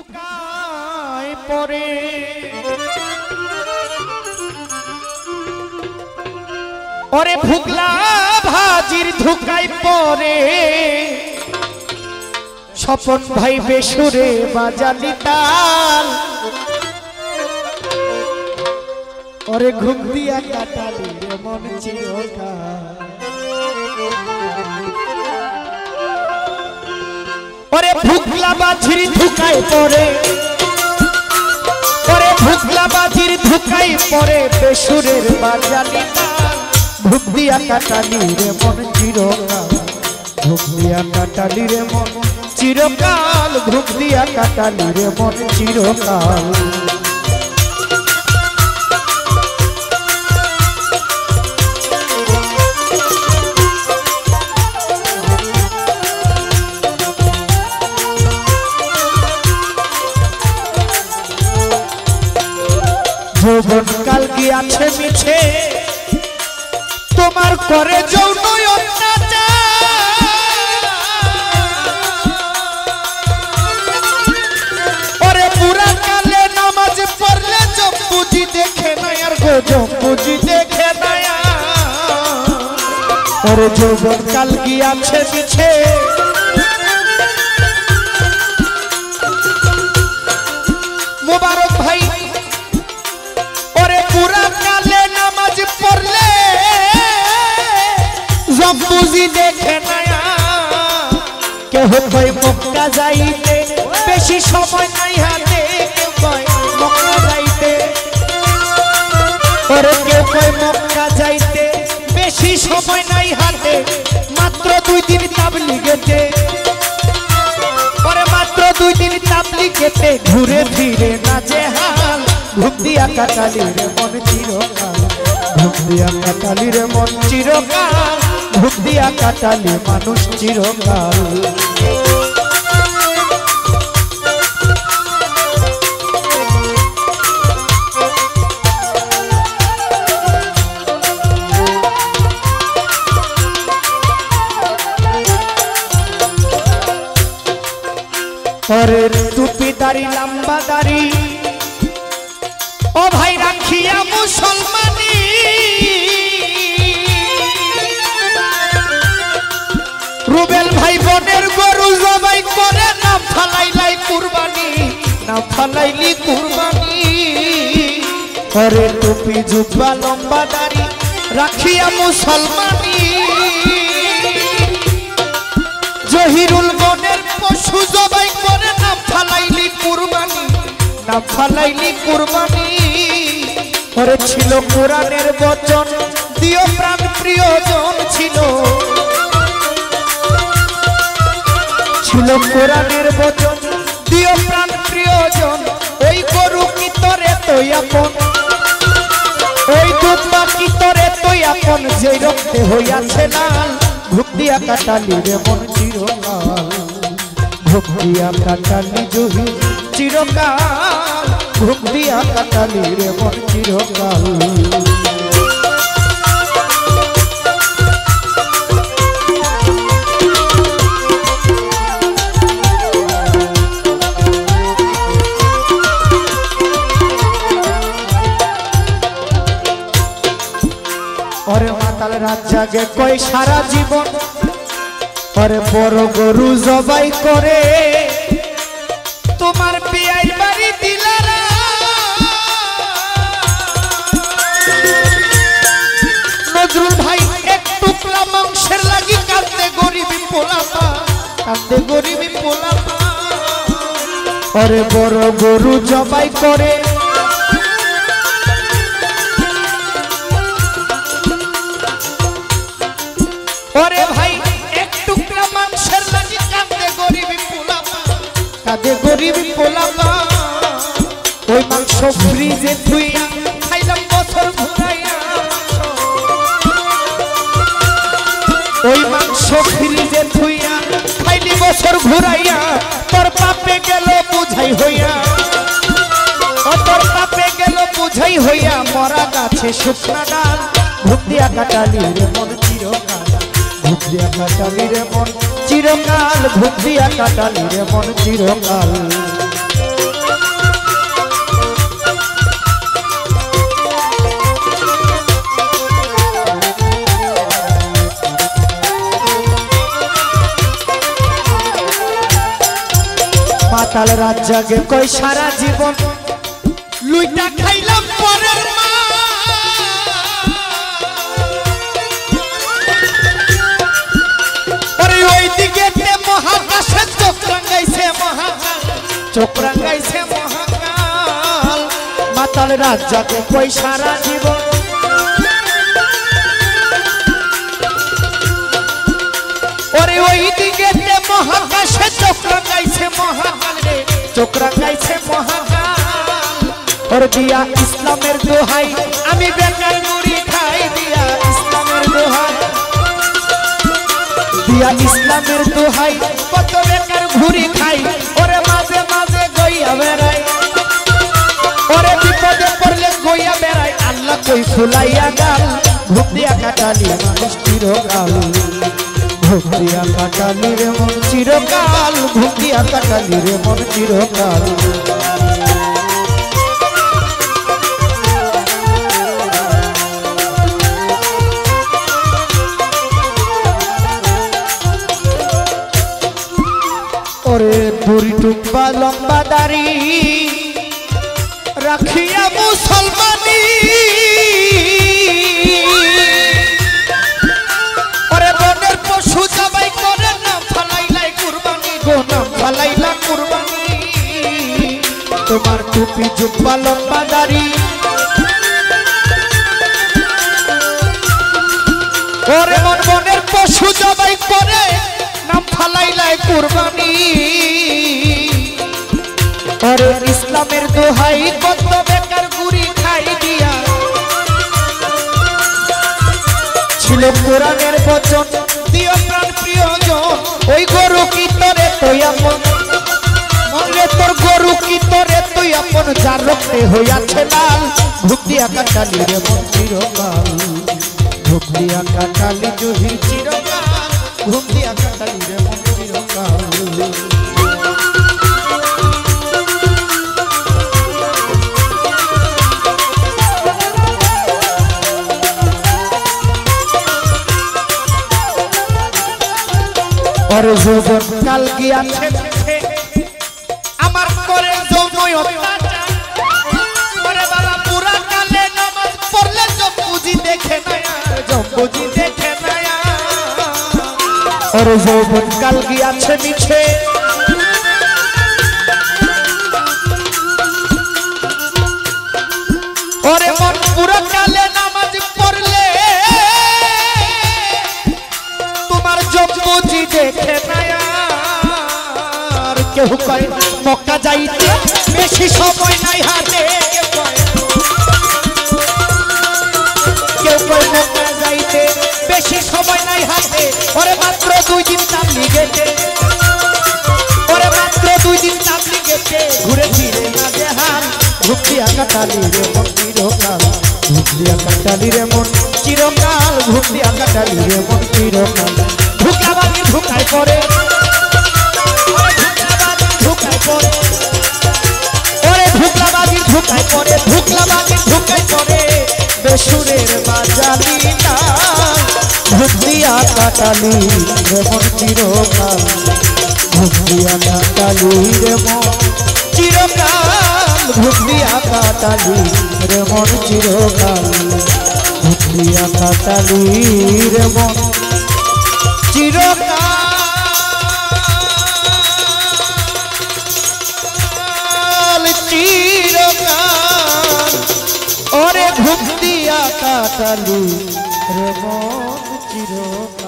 লুকায় পড়ে ওরে ভুগলা ভাজির ধুকায় পড়ে স্বপন ভাই বেসুরে বাজালি তাল ওরে ঘুম দিয়া কাটালি মন চিরকাল ओरे भुगला बाजिर धुकाय पड़े ओरे भुगला बाजिर धुकाय पड़े बेसुरेर बाजाली ताल भुगदिया काटाली रे मन चिरकाल भुगदिया काटाली रे मन चिरकाल भुगदिया काटाली रे मन चिरकाल जीवनकाल गया छे मिछे तुम्हार करे जौन अत्याचार अरे पूरा काले नमाज पढ़ले जब पूजी देखे ना यार गो जब पूजी देखे ना यार अरे जीवनकाल गया छे मिछे मुबारक भाई बुझी देखे नया केह भाई मक्का जाइते बेशी समय नाइ हाते केह भाई मक्का जाइते और केह भाई मक्का जाइते बेशी समय नाइ हाते मात्र 2 दिन ताबलीगेते और मात्र 2 दिन ताबलीगेते घुरे फिरे नाचे हाल घुमदिया काटाली रे मन चिरकाल घुमदिया काटाली रे मन चिरकाल भुगदिया काटाले मानुष चिरकाल अरे टुपी दाढ़ी लम्बा दाढ़ी ओ भाई राखिया मुसलमानी रुबेल भाई बोनेर गोरु जबाई करे ना फलाइली कुर्बानी अरे टोपी जुब्बा लम्बा दाढ़ी राखिया मुसलमानी जहिरुल बोनेर पशु जबाई करे ना फलाइली कुर्बानी अरे छिलो कुरानेर वचन दियो प्राण प्रियजन छिलो छिलो कुरानेर वचन दियो प्राण प्रियजन ओई गोरु की तोरे तोई आपन ओई दुब्बा की तोरे तोई आपन जेई रक्ते होयाछे लाल भुगदिया काटाली रे मन चिरकाल भुगदिया काटाली जोही चिरकाल भुगदिया काटाली रे मन चिरकाल जागे कोई सारा जीवन और बड़ो गरु जबाई करे तुम्हार पियाई बारी दिलारा नजरुल भाई एक टुकड़ा मांसेर लागी कांदे गरीबी पोलापा और बड़ो गरु जबाई करे अरे भाई एक टुकड़ा मांसेर लागी कांदे गरीबी पोलापा ओई मांस फ्रिजे थुइया खाइलाम बछर घुराइया ओई मांस फ्रिजे थुइया खाइली बछर घुराइया तोर पापे गेलो बुझाई होइया ओ तोर पापे गेलो बुझाई होइया मरा गाছে শুকনা ডাল ভুগদিয়া কাটালি রে মন চিরকাল भुगदिया काटाली रे मन चिरकाल भुगदिया काटाली रे मन चिरकाल। पाताल राज्य के कोई सारा जीवन लुइटा खाइलाम परेर मा अरे ओई दिके ते महाकाश चोखरंगाइसे महाकाल पाताल राज्य के कोई सारा जीवन अरे ओई दिके ते महाकाश चोकरांगाइसे महाकाल और दिया इस्लामेर दुहाई आमी बेकार मुड़ी खाई दिया इस्लामेर दुहाई कत बेकार घुरी खाई और माजे माजे गइया बेराई और विपदे पड़ले गइया बेराई आल्ला कोई खुलाइया गाल भुतिया काटाली मुस्तिर गाल भुतिया काटाली रे मन चिरकाल और बुरी टुम्बा लम्बा दाढ़ी रखिया मुसलमानी तुम्हार टूपी जुब्बा लम्बा दाढ़ी और मन बनेर पशु जबाई करे नाम फलाइलाय कुर्बानी और इस्लामेर दोहाई कत बेकार गुरी खाई दिया छिलो कुरानेर वचन दियो प्राण प्रियजन ओई गरु की तोरे तोय मन तोर गोरु की तोरे तु अपन जार रखते होया छे लाल भुतिया काटाली रे मन चिरकाल भुतिया काटाली जो ही चिरकाल भुतिया काटाली रे मन चिरकाल और जोबन काल गया छे और जो भटकाल गया छे पीछे और मन पूरा काले नमाज पढ़ले तुम्हार जो बुझी देखे नया और केहू कहे मक्का जाइते बेशी समय नाइ हाते केहू कहे मक्का जाइते बेशी समय नाइ हाते और भुतिया काटाली रे मन चिरकाल भुतिया काटाली रे मन चिरकाल भुतिया काटाली रे मन चिरकाल भुतिया काटाली रे मन चिरकाल भुतिया काटाली रे मन चिरकाल।